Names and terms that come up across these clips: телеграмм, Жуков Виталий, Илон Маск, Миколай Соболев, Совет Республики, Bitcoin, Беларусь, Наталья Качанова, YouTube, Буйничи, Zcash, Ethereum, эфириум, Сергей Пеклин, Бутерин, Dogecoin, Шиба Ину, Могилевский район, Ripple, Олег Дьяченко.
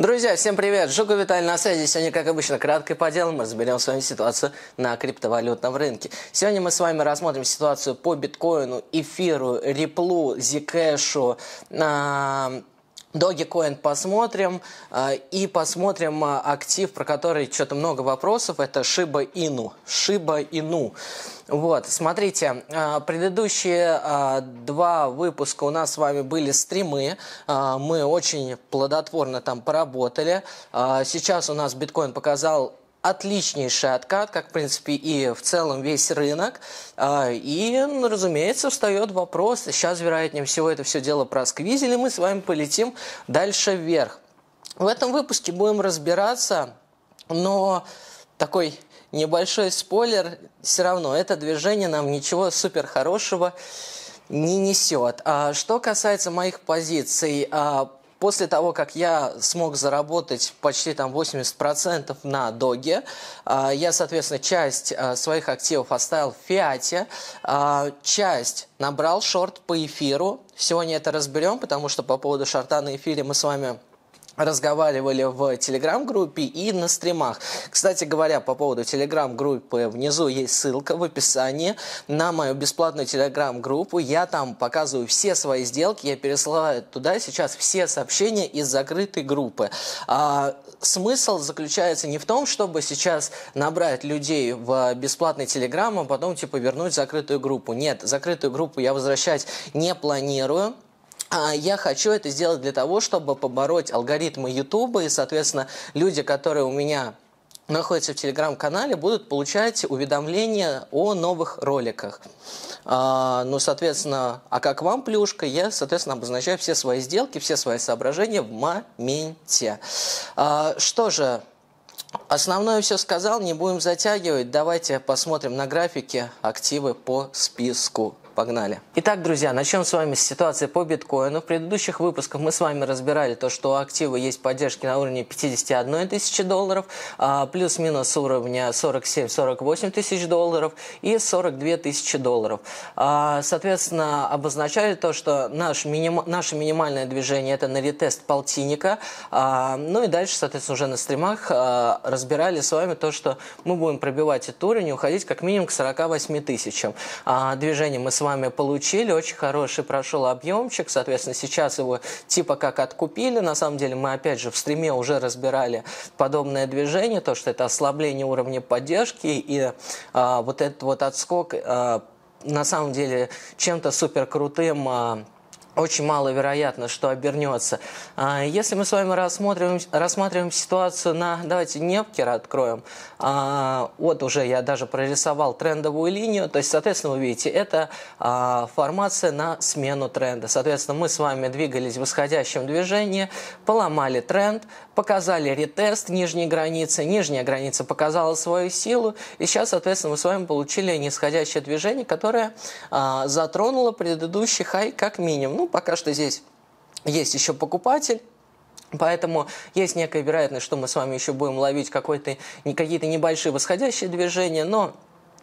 Друзья, всем привет! Жуков Виталий на связи. Сегодня, как обычно, кратко и по делу мы разберем с вами ситуацию на криптовалютном рынке. Сегодня мы с вами рассмотрим ситуацию по биткоину, эфиру, риплу, Zcash, Dogecoin посмотрим, и посмотрим актив, про который что-то много вопросов, это Шиба Ину. Вот, смотрите, предыдущие два выпуска у нас с вами были стримы, мы очень плодотворно там поработали, сейчас у нас биткоин показал отличнейший откат, как в принципе и в целом весь рынок. И, разумеется, встает вопрос, сейчас вероятнее всего это все дело просквизили, мы с вами полетим дальше вверх. В этом выпуске будем разбираться, но такой небольшой спойлер, все равно это движение нам ничего супер хорошего не несет. Что касается моих позиций, после того, как я смог заработать почти там 80% на доге, я, соответственно, часть своих активов оставил в фиате, часть набрал шорт по эфиру. Сегодня это разберем, потому что по поводу шорта на эфире мы с вами разговаривали в телеграм-группе и на стримах. Кстати говоря, по поводу телеграм-группы, внизу есть ссылка в описании на мою бесплатную телеграм-группу. Я там показываю все свои сделки, я пересылаю туда сейчас все сообщения из закрытой группы. Смысл заключается не в том, чтобы сейчас набрать людей в бесплатный телеграм, а потом типа вернуть закрытую группу. Нет, закрытую группу я возвращать не планирую. Я хочу это сделать для того, чтобы побороть алгоритмы YouTube, и, соответственно, люди, которые у меня находятся в телеграм-канале, будут получать уведомления о новых роликах. Ну, соответственно, а как вам плюшка, я, соответственно, обозначаю все свои сделки, все свои соображения в моменте. Что же, основное все сказал, не будем затягивать. Давайте посмотрим на графики активы по списку. Погнали. Итак, друзья, начнем с вами с ситуации по биткоину. В предыдущих выпусках мы с вами разбирали то, что у актива есть поддержки на уровне 51 тысячи долларов, плюс-минус уровня 47-48 тысяч долларов и 42 тысячи долларов. Соответственно, обозначали то, что наше минимальное движение это на ретест полтинника. Ну и дальше, соответственно, уже на стримах разбирали с вами то, что мы будем пробивать этот уровень и уходить как минимум к 48 тысячам. Движение мы с вами получили, очень хороший прошел объемчик, соответственно, сейчас его типа как откупили, на самом деле мы опять же в стриме уже разбирали подобное движение, то, что это ослабление уровня поддержки и вот этот вот отскок на самом деле чем-то супер крутым очень маловероятно, что обернется. Если мы с вами рассматриваем ситуацию на... Давайте Непкер откроем. Вот уже я даже прорисовал трендовую линию. То есть, соответственно, вы видите, это формация на смену тренда. Соответственно, мы с вами двигались в восходящем движении, поломали тренд, показали ретест нижней границы. Нижняя граница показала свою силу. И сейчас, соответственно, мы с вами получили нисходящее движение, которое затронуло предыдущий хай как минимум. Ну, пока что здесь есть еще покупатель, поэтому есть некая вероятность, что мы с вами еще будем ловить какие-то небольшие восходящие движения, но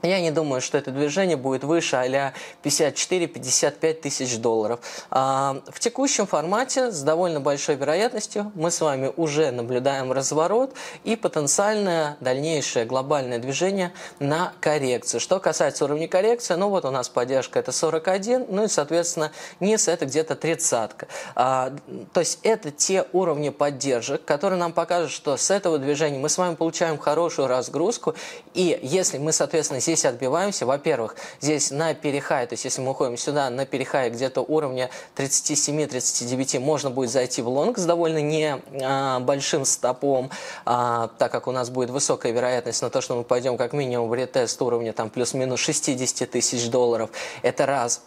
я не думаю, что это движение будет выше а-ля 54-55 тысяч долларов. В текущем формате с довольно большой вероятностью мы с вами уже наблюдаем разворот и потенциальное дальнейшее глобальное движение на коррекцию. Что касается уровня коррекции, ну вот у нас поддержка это 41, ну и соответственно низ это где-то 30-ка. То есть это те уровни поддержек, которые нам покажут, что с этого движения мы с вами получаем хорошую разгрузку, и если мы, соответственно, здесь отбиваемся, во-первых, здесь на перехай, то есть если мы уходим сюда, на перехай где-то уровня 37-39 можно будет зайти в лонг с довольно небольшим стопом, так как у нас будет высокая вероятность на то, что мы пойдем как минимум в ретест уровня там плюс-минус 60 тысяч долларов, это раз.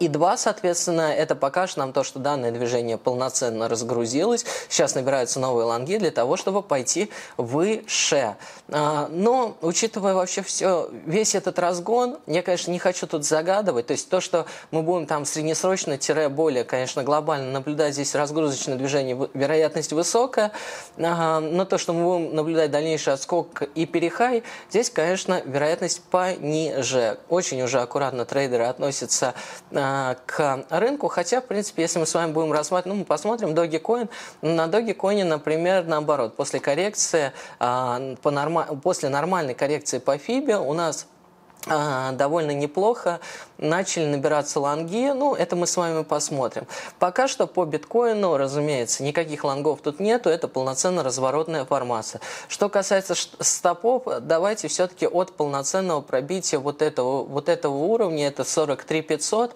И два, соответственно, это покажет нам то, что данное движение полноценно разгрузилось. Сейчас набираются новые лонги для того, чтобы пойти выше. Но, учитывая вообще все, весь этот разгон, я, конечно, не хочу тут загадывать. То есть то, что мы будем там среднесрочно-более, конечно, глобально наблюдать здесь разгрузочное движение, вероятность высокая. Но то, что мы будем наблюдать дальнейший отскок и перехай, здесь, конечно, вероятность пониже. Очень уже аккуратно трейдеры относятся к рынку. Хотя, в принципе, если мы с вами будем рассматривать, мы посмотрим Dogecoin. На Dogecoin, например, наоборот, после коррекции, после нормальной коррекции по Фибе у нас довольно неплохо начали набираться лонги. Ну, это мы с вами посмотрим. Пока что по биткоину, разумеется, никаких лонгов тут нету. Это полноценно разворотная формация. Что касается стопов, давайте все-таки от полноценного пробития вот этого уровня, это 43500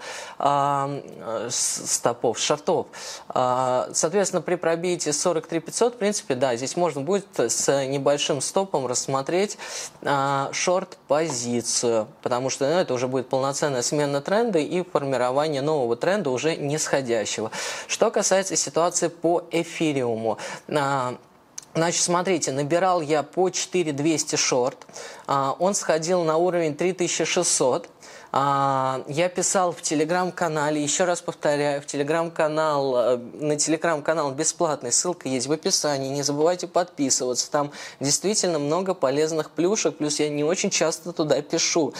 стопов, шортов. Соответственно, при пробитии 43500, в принципе, да, здесь можно будет с небольшим стопом рассмотреть шорт-позицию. Потому что это уже будет полноценная смена тренда и формирование нового тренда уже нисходящего. Что касается ситуации по эфириуму. Значит, смотрите, набирал я по 4200 шорт, он сходил на уровень 3600. Я писал в телеграм-канале, еще раз повторяю, в телеграм-канал, на телеграм-канал бесплатный, ссылка есть в описании, не забывайте подписываться, там действительно много полезных плюшек, плюс я не очень часто туда пишу,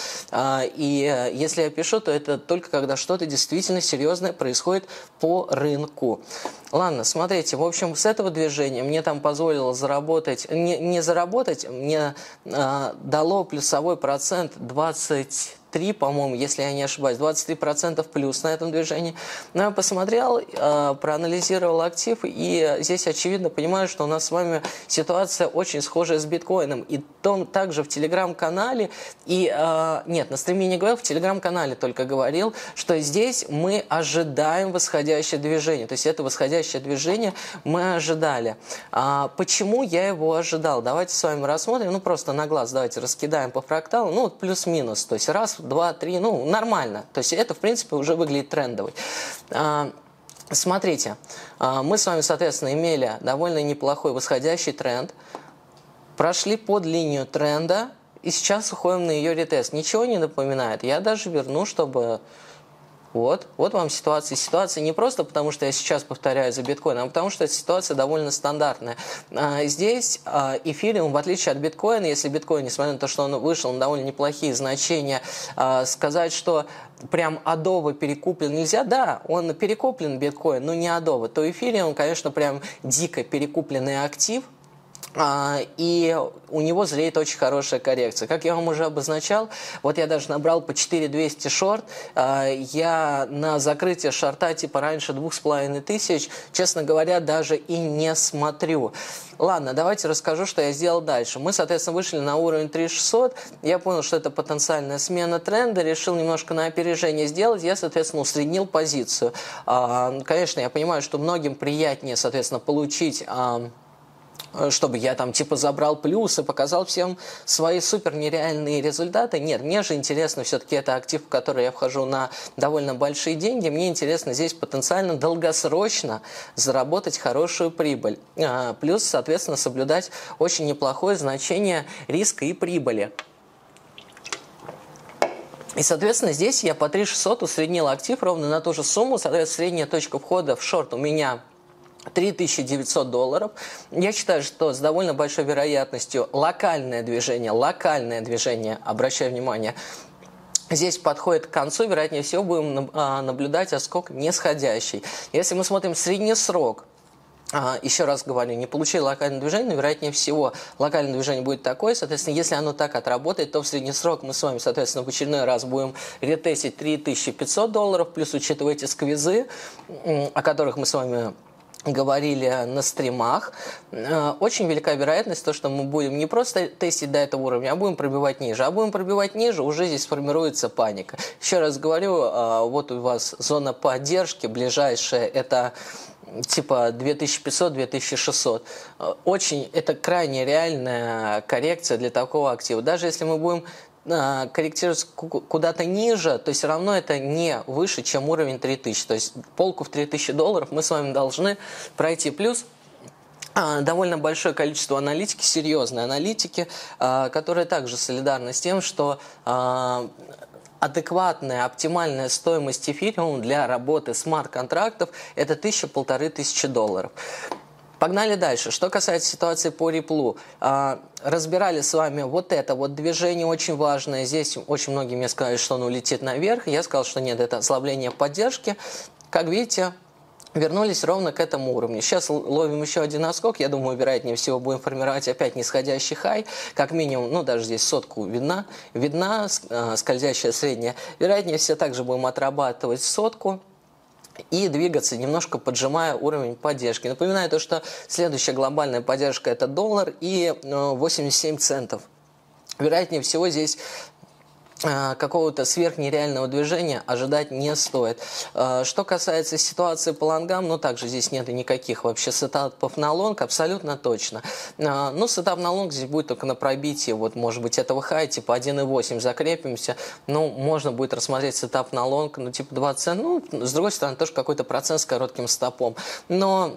и если я пишу, то это только когда что-то действительно серьезное происходит по рынку. Ладно, смотрите, в общем, с этого движения мне там позволило заработать, мне дало плюсовой процент 23, по-моему, если я не ошибаюсь, 23% плюс на этом движении. Но я посмотрел, проанализировал актив, и здесь очевидно понимаю, что у нас с вами ситуация очень схожая с биткоином. И также в телеграм-канале, нет, на стриме не говорил, в телеграм-канале только говорил, что здесь мы ожидаем восходящее движение. То есть это восходящее движение мы ожидали. Почему я его ожидал? Давайте с вами рассмотрим, ну просто на глаз давайте раскидаем по фракталу, ну плюс-минус, то есть раз, 2, 3, ну, нормально. То есть это, в принципе, уже выглядит трендовый. Смотрите, мы с вами, соответственно, имели довольно неплохой восходящий тренд, прошли под линию тренда, и сейчас уходим на ее ретест. Ничего не напоминает. Я даже верну, чтобы... Вот вам ситуация. Ситуация не просто потому, что я сейчас повторяю за биткоином, а потому что эта ситуация довольно стандартная. Здесь эфириум, в отличие от биткоина, если биткоин, несмотря на то, что он вышел на довольно неплохие значения, сказать, что прям адово перекуплен нельзя. Да, он перекуплен, биткоин, но не адово. То эфириум, конечно, прям дико перекупленный актив. И у него зреет очень хорошая коррекция. Как я вам уже обозначал, вот я даже набрал по 4200 шорт. Я на закрытие шорта типа раньше 2500, честно говоря, даже и не смотрю. Ладно, давайте расскажу, что я сделал дальше. Мы, соответственно, вышли на уровень 3600. Я понял, что это потенциальная смена тренда. Решил немножко на опережение сделать. Я, соответственно, усреднил позицию. Конечно, я понимаю, что многим приятнее, соответственно, получить... чтобы я там типа забрал плюс и показал всем свои супер нереальные результаты. Нет, мне же интересно, все-таки это актив, в который я вхожу на довольно большие деньги. Мне интересно здесь потенциально долгосрочно заработать хорошую прибыль. Плюс, соответственно, соблюдать очень неплохое значение риска и прибыли. И, соответственно, здесь я по 3600 усреднил актив ровно на ту же сумму. Соответственно, средняя точка входа в шорт у меня... $3900. Я считаю, что с довольно большой вероятностью локальное движение, обращаю внимание, здесь подходит к концу, вероятнее всего будем наблюдать отскок нисходящий. Если мы смотрим средний срок, еще раз говорю, не получили локальное движение, но, вероятнее всего, локальное движение будет такое. Соответственно, если оно так отработает, то в средний срок мы с вами, соответственно, в очередной раз будем ретестить $3500, плюс учитывая эти сквизы, о которых мы с вами говорили на стримах, очень велика вероятность, то, что мы будем не просто тестить до этого уровня, а будем пробивать ниже. А будем пробивать ниже, уже здесь формируется паника. Еще раз говорю, вот у вас зона поддержки, ближайшая, это типа 2500-2600. Это крайне реальная коррекция для такого актива. Даже если мы будем корректироваться куда-то ниже, то все равно это не выше, чем уровень 3000. То есть полку в $3000 мы с вами должны пройти. Плюс довольно большое количество аналитики, серьезной аналитики, которые также солидарны с тем, что адекватная, оптимальная стоимость эфириума для работы смарт-контрактов – это $1500. Погнали дальше. Что касается ситуации по Ripple, разбирали с вами вот это вот движение очень важное. Здесь очень многие мне сказали, что он улетит наверх. Я сказал, что нет, это ослабление поддержки. Как видите, вернулись ровно к этому уровню. Сейчас ловим еще один отскок. Я думаю, вероятнее всего будем формировать опять нисходящий хай. Как минимум, ну даже здесь сотку видна скользящая средняя. Вероятнее всего также будем отрабатывать сотку и двигаться, немножко поджимая уровень поддержки. Напоминаю то, что следующая глобальная поддержка — это доллар и 87 центов. Вероятнее всего здесь какого-то сверхнереального движения ожидать не стоит. Что касается ситуации по лонгам, ну также здесь нет никаких вообще сетапов на лонг, абсолютно точно. Ну, сетап на лонг здесь будет только на пробитии, вот может быть этого хай, типа 1.8 закрепимся, ну можно будет рассмотреть сетап на лонг, ну типа 20, ну с другой стороны тоже какой-то процент с коротким стопом, но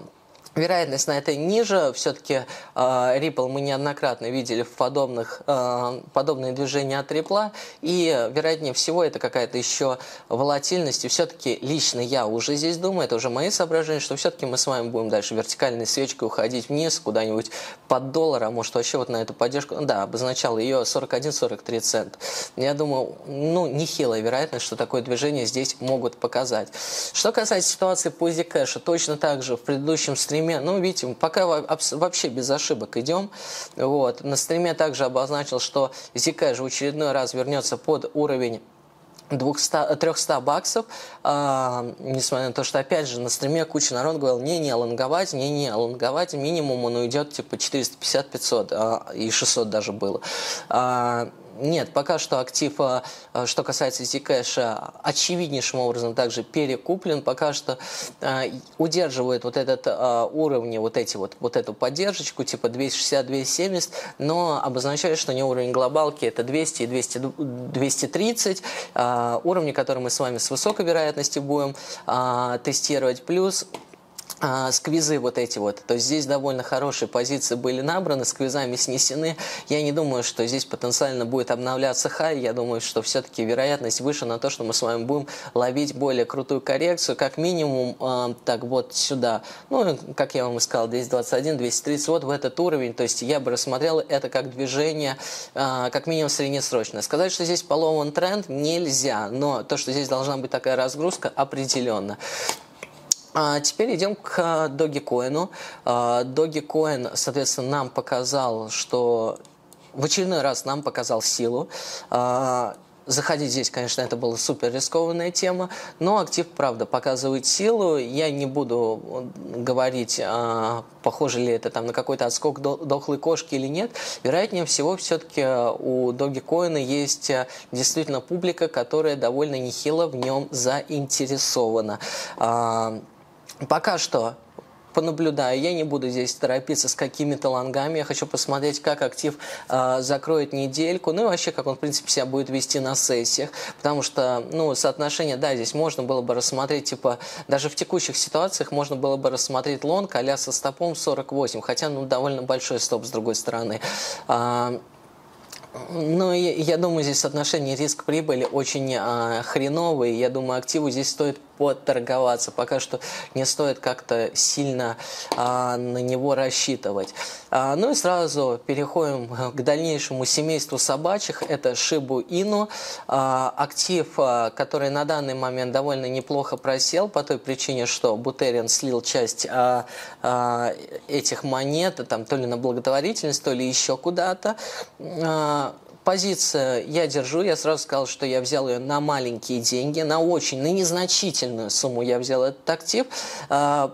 вероятность на это ниже. Все-таки Ripple мы неоднократно видели в подобные движения от Ripple. И вероятнее всего это какая-то еще волатильность. И все-таки лично я уже здесь думаю, это уже мои соображения, что все-таки мы с вами будем дальше вертикальной свечкой уходить вниз, куда-нибудь под доллар, а может вообще вот на эту поддержку. Да, обозначал ее 41-43 цента. Я думаю, ну нехилая вероятность, что такое движение здесь могут показать. Что касается ситуации по Zcash, точно так же в предыдущем стриме. Ну, видите, пока вообще без ошибок идем. Вот. На стриме также обозначил, что Zcash в очередной раз вернется под уровень 300 баксов, несмотря на то, что опять же на стриме куча народ говорил, не лонговать, минимум он уйдет типа 450, 500 и 600 даже было. Нет, пока что актив, что касается Zcash, очевиднейшим образом также перекуплен. Пока что удерживает вот этот уровень, вот эту поддержку, типа 260-270, но обозначает, что не уровень глобалки, это 200 и 230, уровни, которые мы с вами с высокой вероятностью будем тестировать, плюс сквизы вот эти вот. То есть здесь довольно хорошие позиции были набраны, сквизами снесены. Я не думаю, что здесь потенциально будет обновляться хай. Я думаю, что все-таки вероятность выше на то, что мы с вами будем ловить более крутую коррекцию. Как минимум, так вот сюда. Ну, как я вам и сказал, 221, 230, вот в этот уровень. То есть я бы рассмотрел это как движение, как минимум среднесрочное. Сказать, что здесь поломан тренд, нельзя. Но то, что здесь должна быть такая разгрузка, определенно. Теперь идем к Dogecoin. Dogecoin, соответственно, нам показал, что в очередной раз нам показал силу. Заходить здесь, конечно, это была супер рискованная тема, но актив, правда, показывает силу. Я не буду говорить, похоже ли это там на какой-то отскок дохлой кошки или нет. Вероятнее всего, все-таки у Dogecoin есть действительно публика, которая довольно нехило в нем заинтересована. Пока что понаблюдаю, я не буду здесь торопиться с какими-то лонгами, я хочу посмотреть, как актив закроет недельку, ну и вообще, как он, в принципе, себя будет вести на сессиях, потому что, ну, соотношение, да, здесь можно было бы рассмотреть, типа, даже в текущих ситуациях можно было бы рассмотреть лонг а-ля со стопом 48, хотя, ну, довольно большой стоп с другой стороны. Ну, я думаю, здесь соотношение риск-прибыли очень хреновое. Я думаю, активу здесь стоит подторговаться. Пока что не стоит как-то сильно на него рассчитывать. Ну и сразу переходим к дальнейшему семейству собачьих. Это Шибу Ину. Актив, который на данный момент довольно неплохо просел, по той причине, что Бутерин слил часть этих монет, там, то ли на благотворительность, то ли еще куда-то. Позицию я держу, я сразу сказал, что я взял ее на маленькие деньги, на незначительную сумму я взял этот актив.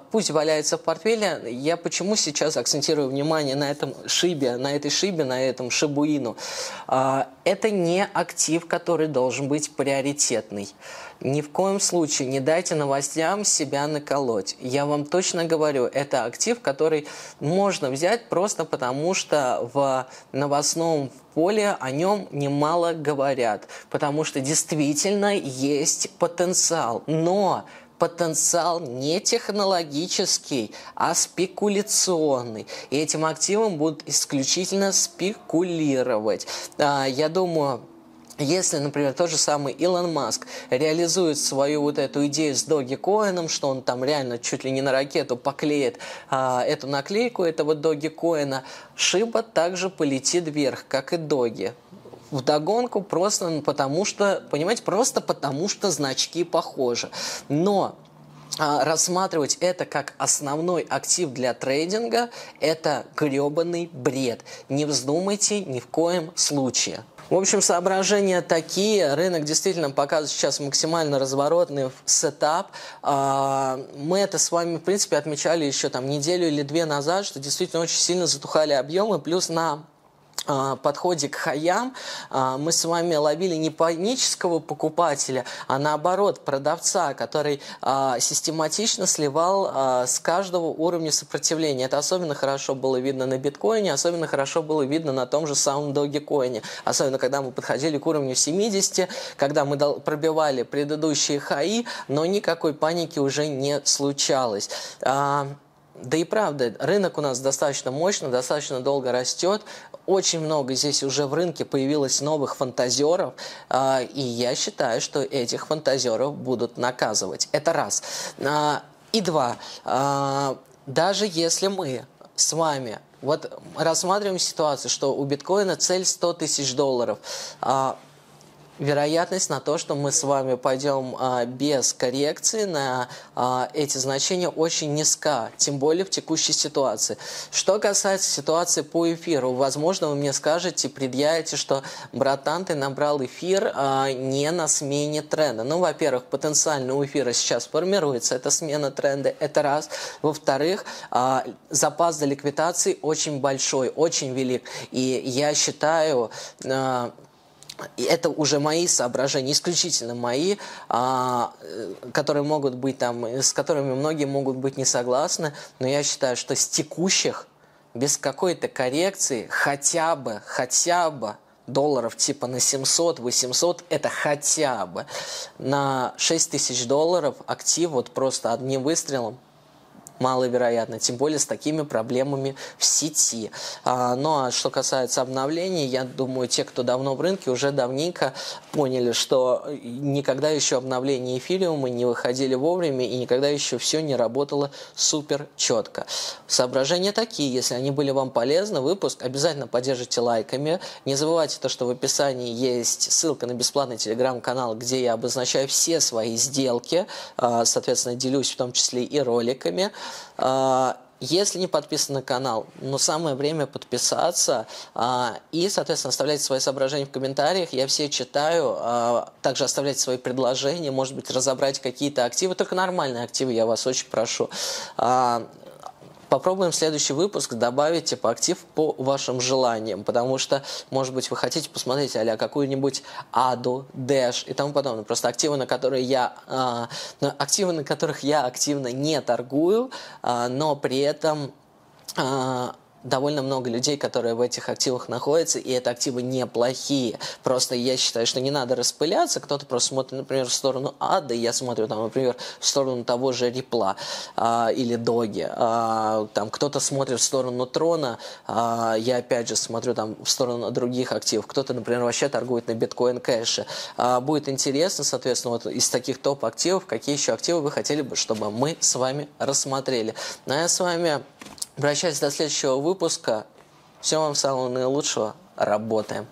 Пусть валяется в портфеле. Я почему сейчас акцентирую внимание на этом шибе, на этом Шибу Ину? Это не актив, который должен быть приоритетный. Ни в коем случае не дайте новостям себя наколоть. Я вам точно говорю, это актив, который можно взять просто потому, что в новостном поле о нем немало говорят. Потому что действительно есть потенциал. Но потенциал не технологический, а спекуляционный. И этим активом будут исключительно спекулировать. Я думаю, Если, например, тот же самый Илон Маск реализует свою вот эту идею с Dogecoin, что он там реально чуть ли не на ракету поклеит эту наклейку этого Dogecoin, Шиба также полетит вверх, как и Доги. Вдогонку просто потому что, понимаете, просто потому что значки похожи. Но рассматривать это как основной актив для трейдинга – это гребаный бред. Не вздумайте ни в коем случае. В общем, соображения такие. Рынок действительно показывает сейчас максимально разворотный сетап. Мы это с вами, в принципе, отмечали еще там неделю или две назад, что действительно очень сильно затухали объемы. Плюс на подходе к хаям мы с вами ловили не панического покупателя, а наоборот продавца, который систематично сливал с каждого уровня сопротивления. Это особенно хорошо было видно на биткоине, особенно хорошо было видно на том же самом Dogecoin. Особенно, когда мы подходили к уровню 70, когда мы пробивали предыдущие хаи, но никакой паники уже не случалось. Да и правда, рынок у нас достаточно мощный, достаточно долго растет. Очень много здесь уже в рынке появилось новых фантазеров, и я считаю, что этих фантазеров будут наказывать. Это раз. И два. Даже если мы с вами вот рассматриваем ситуацию, что у биткоина цель $100 000, вероятность на то, что мы с вами пойдем без коррекции на эти значения, очень низка, тем более в текущей ситуации. Что касается ситуации по эфиру, возможно, вы мне скажете, предъявите, что, братан, ты набрал эфир не на смене тренда. Ну, во-первых, потенциально у эфира сейчас формируется эта смена тренда, это раз. Во-вторых, запас до ликвидации очень большой, очень велик. И я считаю... И это уже мои соображения, исключительно мои, которые могут быть там, с которыми многие могут быть не согласны, но я считаю, что с текущих, без какой-то коррекции, хотя бы долларов типа на 700-800, это хотя бы на $6000 актив вот просто одним выстрелом маловероятно, тем более с такими проблемами в сети. Ну а что касается обновлений, я думаю, те, кто давно в рынке, уже давненько поняли, что никогда еще обновления эфириума не выходили вовремя и никогда еще все не работало супер четко. Соображения такие, если они были вам полезны, выпуск обязательно поддержите лайками. Не забывайте то, что в описании есть ссылка на бесплатный телеграм-канал, где я обозначаю все свои сделки, соответственно, делюсь в том числе и роликами. Если не подписаны на канал, но самое время подписаться и, соответственно, оставляйте свои соображения в комментариях. Я все читаю, также оставляйте свои предложения, может быть, разобрать какие-то активы, только нормальные активы, я вас очень прошу. Попробуем следующий выпуск добавить типа актив по вашим желаниям, потому что, может быть, вы хотите посмотреть а-ля какую-нибудь Аду, Дэш и тому подобное. Просто активы, на которые я активно не торгую, но при этом довольно много людей, которые в этих активах находятся, и это активы неплохие. Просто я считаю, что не надо распыляться. Кто-то просто смотрит, например, в сторону Ада, я смотрю, там, например, в сторону того же Рипла или Доги. Там кто-то смотрит в сторону Трона, я опять же смотрю там в сторону других активов. Кто-то, например, вообще торгует на биткоин кэше. Будет интересно, соответственно, вот из таких топ-активов, какие еще активы вы хотели бы, чтобы мы с вами рассмотрели. Ну, а я с вами... Обращайтесь до следующего выпуска. Всего вам самого наилучшего. Работаем.